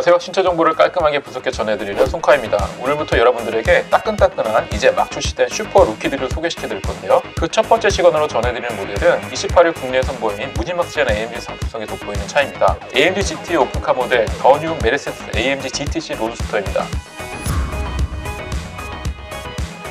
안녕하세요. 신차 정보를 깔끔하게 분석해 전해드리는 손카입니다. 오늘부터 여러분들에게 따끈따끈한 이제 막 출시된 슈퍼 루키들을 소개시켜 드릴 건데요. 그 첫 번째 시간으로 전해드리는 모델은 28일 국내에 선보인 무지막지한 AMG 상품성이 돋보이는 차입니다. AMG GT 오픈카 모델 더 뉴 메르세데스 AMG GTC 로드스터입니다.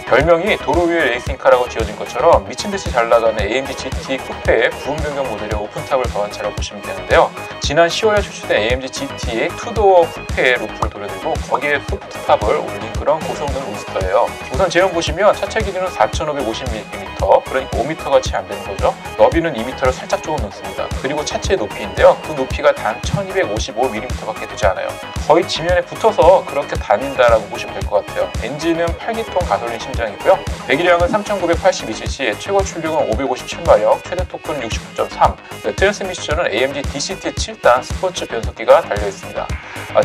별명이 도로 위의 레이싱카라고 지어진 것처럼 미친듯이 잘 나가는 AMG GT 쿠페의 구분 변경 모델의 오픈탑을 더한 차라고 보시면 되는데요. 지난 10월에 출시된 AMG GT의 투도어 쿠페의 루프를 돌려들고 거기에 소프트탑을 올린 그런 고성능 로드스터예요. 우선 제형 보시면 차체 길이는 4,550mm, 그러니까 5m가 채 안 되는 거죠. 너비는 2m를 살짝 조금 넘습니다. 그리고 차체의 높이인데요. 그 높이가 단 1,255mm밖에 되지 않아요. 거의 지면에 붙어서 그렇게 다닌다라고 보시면 될 것 같아요. 엔진은 8기통 가솔린 심장이고요. 배기량은 3,982cc, 최고 출력은 557마력, 최대 토크는 69.3. 네, 트랜스미션은 AMG DCT 7단 스포츠 변속기가 달려있습니다.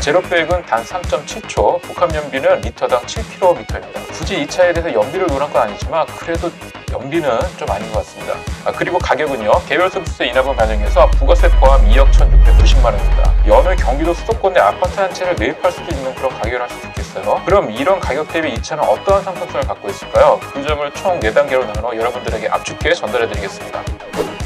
제로백은 단 3.7초, 복합 연비는 리터당 7km입니다. 굳이 이 차에 대해서 연비를 논할 건 아니지만 그래도 연비는 좀 아닌 것 같습니다. 그리고 가격은요. 개별 소비세 인하분 반영해서 부가세 포함 2억 1,690만원입니다. 연월 경기도 수도권 내 아파트 한 채를 매입할 수도 있는 그런 가격을 할 수도 있겠어요. 그럼 이런 가격 대비 이 차는 어떠한 상품성을 갖고 있을까요? 그 점을 총 4단계로 나눠 여러분들에게 압축해 전달해 드리겠습니다.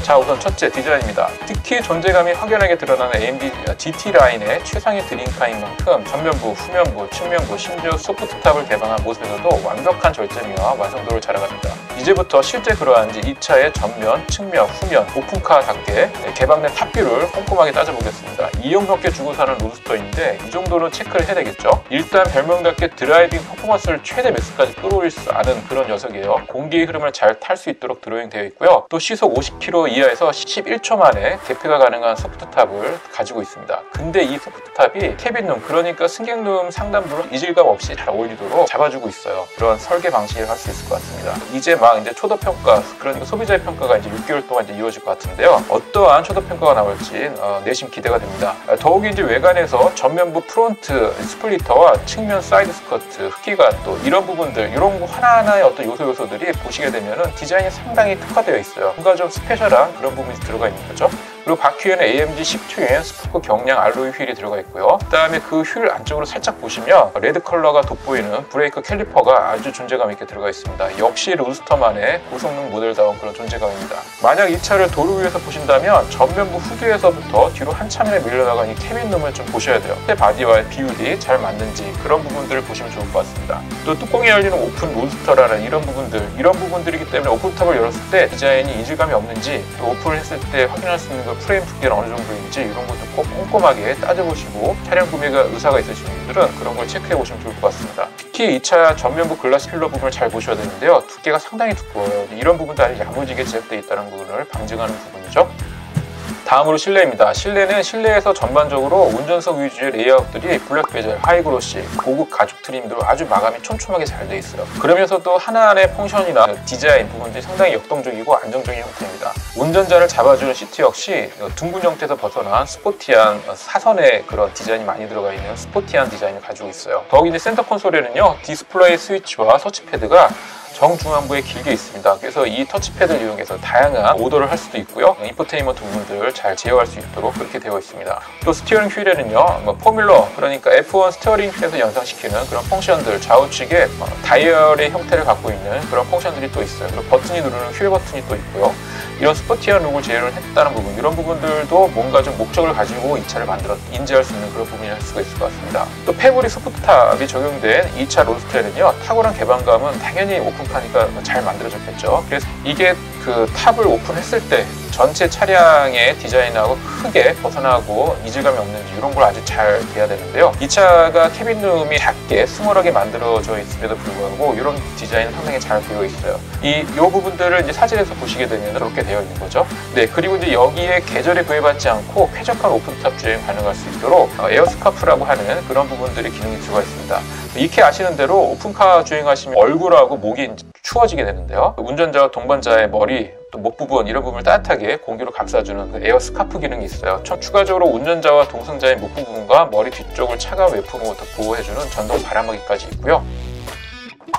자, 우선 첫째, 디자인입니다. 특히 존재감이 확연하게 드러나는 AMG GT 라인의 최상의 드림카인 만큼 전면부, 후면부, 측면부, 심지어 소프트탑을 개방한 모습에서도 완벽한 절제미와 완성도를 자랑합니다. 이제부터 실제 그러한지 이 차의 전면, 측면, 후면, 오픈카답게 개방된 탑뷰를 꼼꼼하게 따져보겠습니다. 2억 넘게 주고 사는 로드스터인데 이 정도는 체크를 해야 되겠죠? 일단 별명답게 드라이빙 퍼포먼스를 최대 맥스까지 끌어올릴 수 아는 그런 녀석이에요. 공기의 흐름을 잘 탈 수 있도록 드로잉되어 있고요. 또 시속 50km 이하에서 11초 만에 개폐가 가능한 소프트탑을 가지고 있습니다. 근데 이 소프트탑이 캐빈룸, 그러니까 승객룸 상단부를 이질감 없이 잘 어울리도록 잡아주고 있어요. 그런 설계 방식을 할 수 있을 것 같습니다. 이제 초도평가, 그러니까 소비자의 평가가 이제 6개월 동안 이제 이어질 것 같은데요. 어떠한 초도평가가 나올지 내심 기대가 됩니다. 더욱이 이제 외관에서 전면부 프론트 스플리터와 측면 사이드 스커트, 흡기가 또 이런 부분들, 이런 하나하나의 어떤 요소들이 보시게 되면은 디자인이 상당히 특화되어 있어요. 뭔가 좀 스페셜한 그런 부분이 들어가 있는 거죠. 그리고 바퀴에는 AMG 10인치 스포크 경량 알로이 휠이 들어가 있고요. 그 다음에 그 휠 안쪽으로 살짝 보시면 레드 컬러가 돋보이는 브레이크 캘리퍼가 아주 존재감 있게 들어가 있습니다. 역시 로드스터만의 고성능 모델다운 그런 존재감입니다. 만약 이 차를 도로 위에서 보신다면 전면부 후드에서부터 뒤로 한참이나 밀려나간 이 캐빈룸을 좀 보셔야 돼요. 새 바디와의 비율이 잘 맞는지 그런 부분들을 보시면 좋을 것 같습니다. 또 뚜껑이 열리는 오픈 로드스터라는 이런 부분들이기 때문에 오픈탑을 열었을 때 디자인이 이질감이 없는지, 또 오픈을 했을 때 확인할 수 있는 걸 프레임 두께는 어느 정도인지 이런 것도 꼭 꼼꼼하게 따져보시고 차량 구매가 의사가 있으신 분들은 그런 걸 체크해 보시면 좋을 것 같습니다. 특히 이 차 전면부 글라스 필러 부분을 잘 보셔야 되는데요. 두께가 상당히 두꺼워요. 이런 부분도 아주 야무지게 제작되어 있다는 부분을 방증하는 부분이죠. 다음으로 실내입니다. 실내는 실내에서 전반적으로 운전석 위주의 레이아웃들이 블랙 베젤, 하이그로시, 고급 가죽 트림으로 아주 마감이 촘촘하게 잘 되어 있어요. 그러면서도 하나하나의 펑션이나 디자인 부분들이 상당히 역동적이고 안정적인 형태입니다. 운전자를 잡아주는 시트 역시 둥근 형태에서 벗어난 스포티한 사선의 그런 디자인이 많이 들어가 있는 스포티한 디자인을 가지고 있어요. 더욱이 센터 콘솔에는요, 디스플레이 스위치와 터치패드가 정중앙부에 길게 있습니다. 그래서 이 터치패드를 이용해서 다양한 오더를 할 수도 있고요. 인포테인먼트 부분들 잘 제어할 수 있도록 그렇게 되어 있습니다. 또 스티어링 휠에는요, 포뮬러, 그러니까 F1 스티어링 휠에서 연상시키는 그런 펑션들, 좌우측에 다이얼의 형태를 갖고 있는 그런 펑션들이 또 있어요. 그리고 버튼이 누르는 휠 버튼이 또 있고요. 이런 스포티한 룩을 제어를 했다는 부분, 이런 부분들도 뭔가 좀 목적을 가지고 이 차를 만들어 인지할 수 있는 그런 부분이 할 수가 있을 것 같습니다. 또 패브릭 소프트탑이 적용된 2차 로드스터에는요, 탁월한 개방감은 당연히 오픈카니까 잘 만들어졌겠죠. 그래서 이게 그 탑을 오픈했을 때 전체 차량의 디자인하고 크게 벗어나고 이질감이 없는지 이런 걸 아주 잘 돼야 되는데요. 이 차가 캐빈룸이 작게 스몰하게 만들어져 있음에도 불구하고 이런 디자인은 상당히 잘 되어 있어요. 이 부분들을 이제 사진에서 보시게 되면 이렇게 되어 있는 거죠. 네, 그리고 이제 여기에 계절에 구애받지 않고 쾌적한 오픈탑 주행 가능할 수 있도록 에어스카프라고 하는 그런 부분들이 기능이 들어가 있습니다. 익히 아시는 대로 오픈카 주행하시면 얼굴하고 목이 추워지게 되는데요. 운전자와 동반자의 머리, 또 목 부분 이런 부분을 따뜻하게 공기로 감싸주는 그 에어 스카프 기능이 있어요. 추가적으로 운전자와 동승자의 목 부분과 머리 뒤쪽을 차가운 외풍으로부터 보호해주는 전동 바람막이까지 있고요.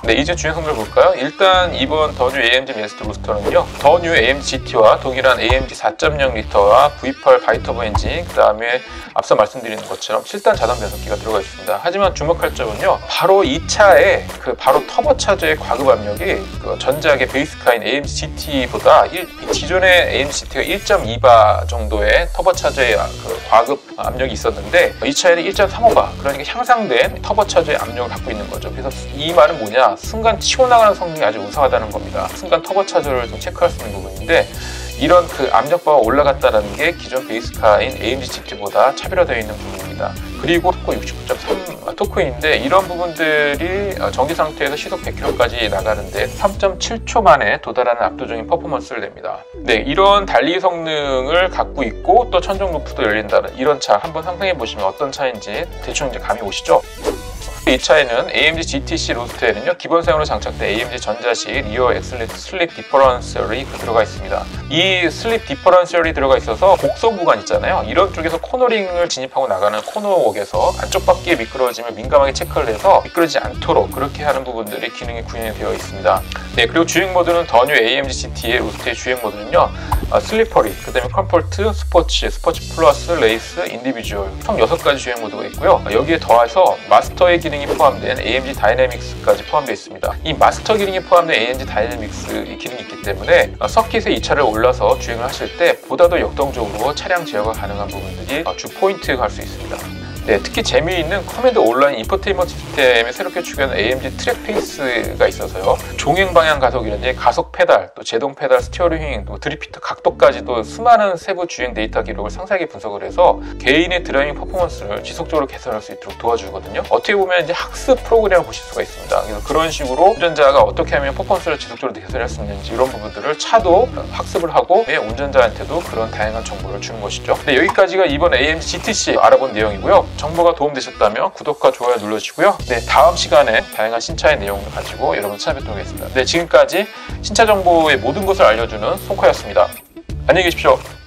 네, 이제 주행 성적을 볼까요? 일단 이번 더 뉴 AMG 미네스트 부스터는요, 더 뉴 AMG GT와 동일한 AMG 4.0L와 V8 바이터보 엔진, 그 다음에 앞서 말씀드린 것처럼 7단 자동 변속기가 들어가 있습니다. 하지만 주목할 점은요, 바로 이 차의 그 바로 터보차저의 과급 압력이 그 전작의 베이스카인 AMG GT보다 기존의 AMG GT가 1.2바 정도의 터보차저의 그 과급 압력이 있었는데, 이 차에는 1.35바, 그러니까 향상된 터보차저의 압력을 갖고 있는 거죠. 그래서 이 말은 뭐냐, 순간 치고나가는 성능이 아주 우수하다는 겁니다. 순간 터보차저를 좀 체크할 수 있는 부분인데, 이런 그 압력바가 올라갔다는 게 기존 베이스카인 AMG GT보다 차별화되어 있는 부분입니다. 그리고 토크 69.3 토크인데, 이런 부분들이 정지 상태에서 시속 100km까지 나가는데 3.7초 만에 도달하는 압도적인 퍼포먼스를 냅니다. 네, 이런 달리 성능을 갖고 있고 또 천정 루프도 열린다는 이런 차 한번 상상해 보시면 어떤 차인지 대충 이제 감이 오시죠? 이 차에는 AMG GTC 로드스터에는요, 기본 사양으로 장착된 AMG 전자식 리어 엑셀레이터 슬립 디퍼런셜이 들어가 있습니다. 이 슬립 디퍼런셜이 들어가 있어서 곡선 구간 있잖아요, 이런 쪽에서 코너링을 진입하고 나가는 코너웍에서 안쪽 바퀴의 미끄러짐을 민감하게 체크를 해서 미끄러지지 않도록 그렇게 하는 부분들이 기능이 구현이 되어 있습니다. 네, 그리고 주행 모드는 더 뉴 AMG GT의 로드스터의 주행 모드는요, 슬리퍼리, 그 다음에 컴포트, 스포츠, 스포츠 플러스, 레이스, 인디비주얼 총 6가지 주행 모드가 있고요, 여기에 더해서 마스터의 기능이 포함된 AMG 다이내믹스까지 포함되어 있습니다. 이 마스터 기능이 포함된 AMG 다이내믹스 이 기능이 있기 때문에 서킷에 이 차를 올라서 주행을 하실 때 보다 더 역동적으로 차량 제어가 가능한 부분들이 주 포인트가 할 수 있습니다. 네, 특히 재미있는 커맨드 온라인 인포테인먼트 시스템에 새롭게 추가한 AMG 트랙 페이스가 있어서요, 종행 방향 가속이라든지 가속 페달, 또 제동 페달, 스티어링, 또 드리프트 각도까지도 수많은 세부 주행 데이터 기록을 상세하게 분석을 해서 개인의 드라이빙 퍼포먼스를 지속적으로 개선할 수 있도록 도와주거든요. 어떻게 보면 이제 학습 프로그램을 보실 수가 있습니다. 그래서 그런 식으로 운전자가 어떻게 하면 퍼포먼스를 지속적으로 개선할 수 있는지 이런 부분들을 차도 학습을 하고 운전자한테도 그런 다양한 정보를 주는 것이죠. 네, 여기까지가 이번 AMG GTC 알아본 내용이고요. 정보가 도움되셨다면 구독과 좋아요 눌러주시고요. 네, 다음 시간에 다양한 신차의 내용을 가지고 여러분 찾아뵙도록 하겠습니다. 네, 지금까지 신차 정보의 모든 것을 알려주는 송코였습니다. 안녕히 계십시오.